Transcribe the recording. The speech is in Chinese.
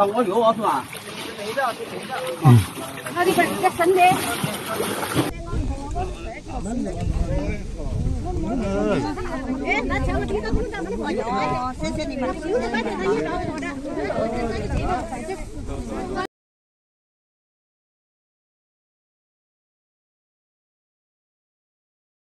上锅油啊，是吧？嗯。那你把这个蒸的。哎，那前面听到工厂那个油，谢谢你们。